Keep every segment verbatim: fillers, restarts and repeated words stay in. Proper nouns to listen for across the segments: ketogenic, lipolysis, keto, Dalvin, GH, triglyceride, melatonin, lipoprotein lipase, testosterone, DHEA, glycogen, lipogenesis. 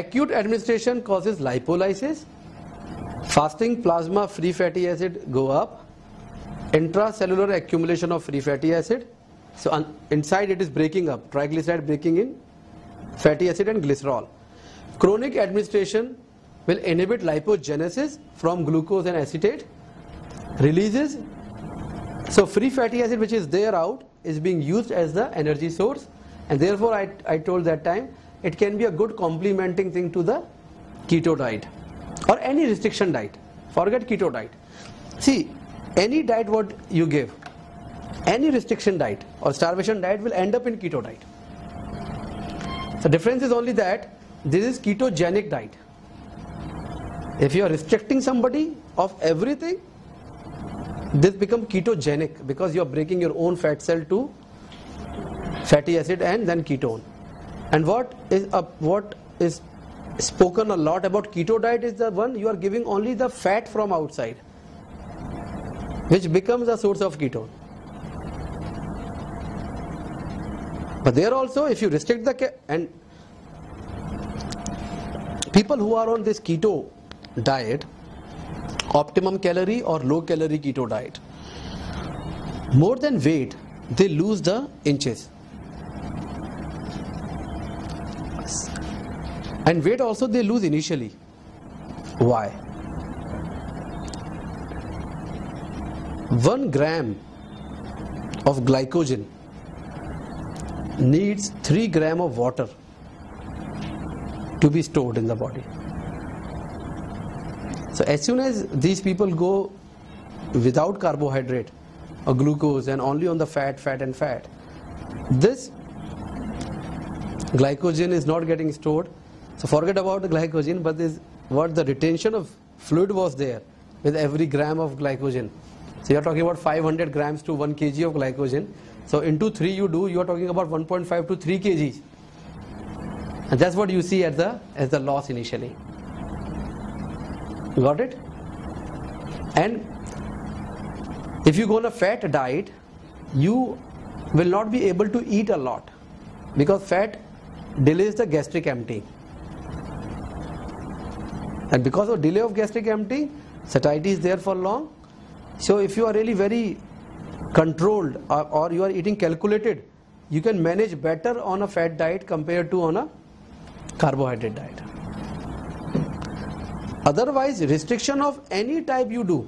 Acute administration causes lipolysis. Fasting plasma free fatty acid go up. Intracellular accumulation of free fatty acid. So un inside it is breaking up. Triglyceride breaking in fatty acid and glycerol. Chronic administration will inhibit lipogenesis from glucose and acetate. Releases. So free fatty acid which is there out is being used as the energy source, and therefore I, I told that time it can be a good complementing thing to the keto diet or any restriction diet. Forget keto diet. See, any diet what you give, any restriction diet or starvation diet will end up in keto diet. The difference is only that this is ketogenic diet. If you are restricting somebody of everything, this becomes ketogenic because you are breaking your own fat cell to fatty acid and then ketone. And what is a, what is spoken a lot about keto diet is the one you are giving only the fat from outside, which becomes a source of ketone. But there also, if you restrict the, and people who are on this keto diet, optimum calorie or low calorie keto diet, more than weight, they lose the inches. And weight also they lose initially. Why? One gram of glycogen needs three gram of water to be stored in the body. So as soon as these people go without carbohydrate or glucose and only on the fat, fat and fat, this glycogen is not getting stored. So forget about the glycogen, but this, what the retention of fluid was there with every gram of glycogen. So you are talking about five hundred grams to one kilogram of glycogen. So into three you do, you are talking about one point five to three kilograms. And that's what you see at the, as the loss initially. Got it? And if you go on a fat diet, you will not be able to eat a lot because fat delays the gastric emptying. And because of delay of gastric emptying, satiety is there for long. So if you are really very controlled or, or you are eating calculated, you can manage better on a fat diet compared to on a carbohydrate diet. Otherwise, restriction of any type you do,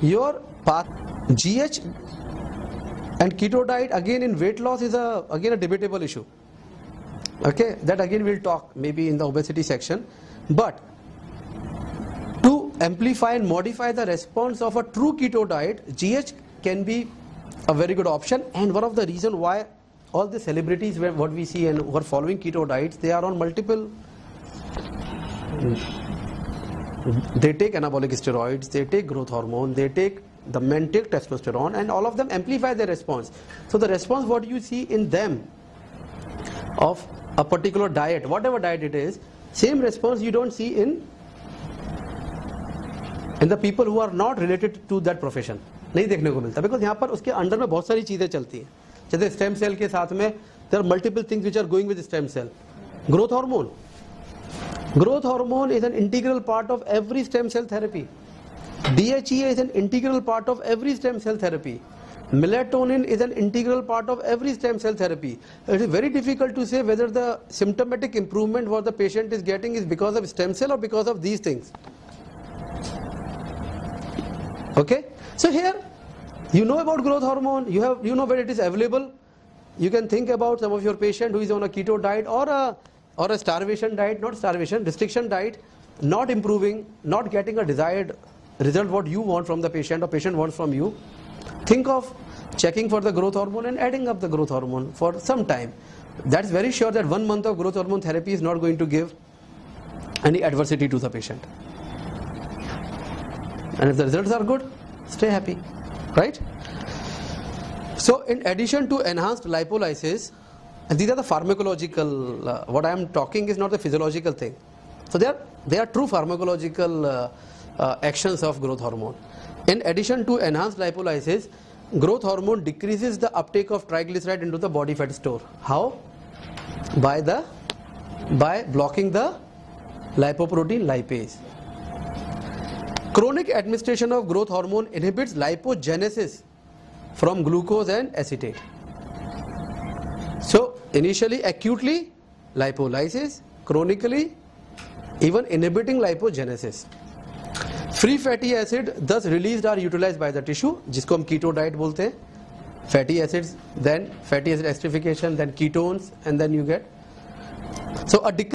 your path, G H and keto diet again in weight loss is a again a debatable issue. Okay, that again we'll talk maybe in the obesity section. But to amplify and modify the response of a true keto diet, G H can be a very good option, and one of the reason why all the celebrities what we see and who are following keto diets, they are on multiple. They take anabolic steroids, they take growth hormone, they take the men take testosterone, and all of them amplify their response. So the response what you see in them of a particular diet, whatever diet it is, same response you don't see in in the people who are not related to that profession. नहीं देखने को मिलता because यहाँ पर उसके under में बहुत सारी चीजें चलती हैं. जैसे स्टेम सेल के साथ में there are multiple things which are going with stem cell. Growth hormone. Growth hormone is an integral part of every stem cell therapy. D H E A is an integral part of every stem cell therapy. Melatonin is an integral part of every stem cell therapy. It is very difficult to say whether the symptomatic improvement what the patient is getting is because of stem cell or because of these things. Okay? So here, you know about growth hormone, you have you know where it is available. You can think about some of your patient who is on a keto diet or a or a starvation diet, not starvation, restriction diet, not improving, not getting a desired result what you want from the patient or patient wants from you. Think of checking for the growth hormone and adding up the growth hormone for some time. That's very sure that one month of growth hormone therapy is not going to give any adversity to the patient. And if the results are good, stay happy, right? So in addition to enhanced lipolysis, and these are the pharmacological, uh, what I am talking is not the physiological thing. So they are, they are true pharmacological uh, uh, actions of growth hormone. In addition to enhanced lipolysis, growth hormone decreases the uptake of triglyceride into the body fat store. How? By the, by blocking the lipoprotein lipase. Chronic administration of growth hormone inhibits lipogenesis from glucose and acetate. So initially acutely lipolysis, chronically even inhibiting lipogenesis. Free fatty acid thus released are utilized by the tissue, जिसको हम keto diet बोलते हैं. Fatty acids, then fatty acid esterification, then ketones, and then you get so a decrease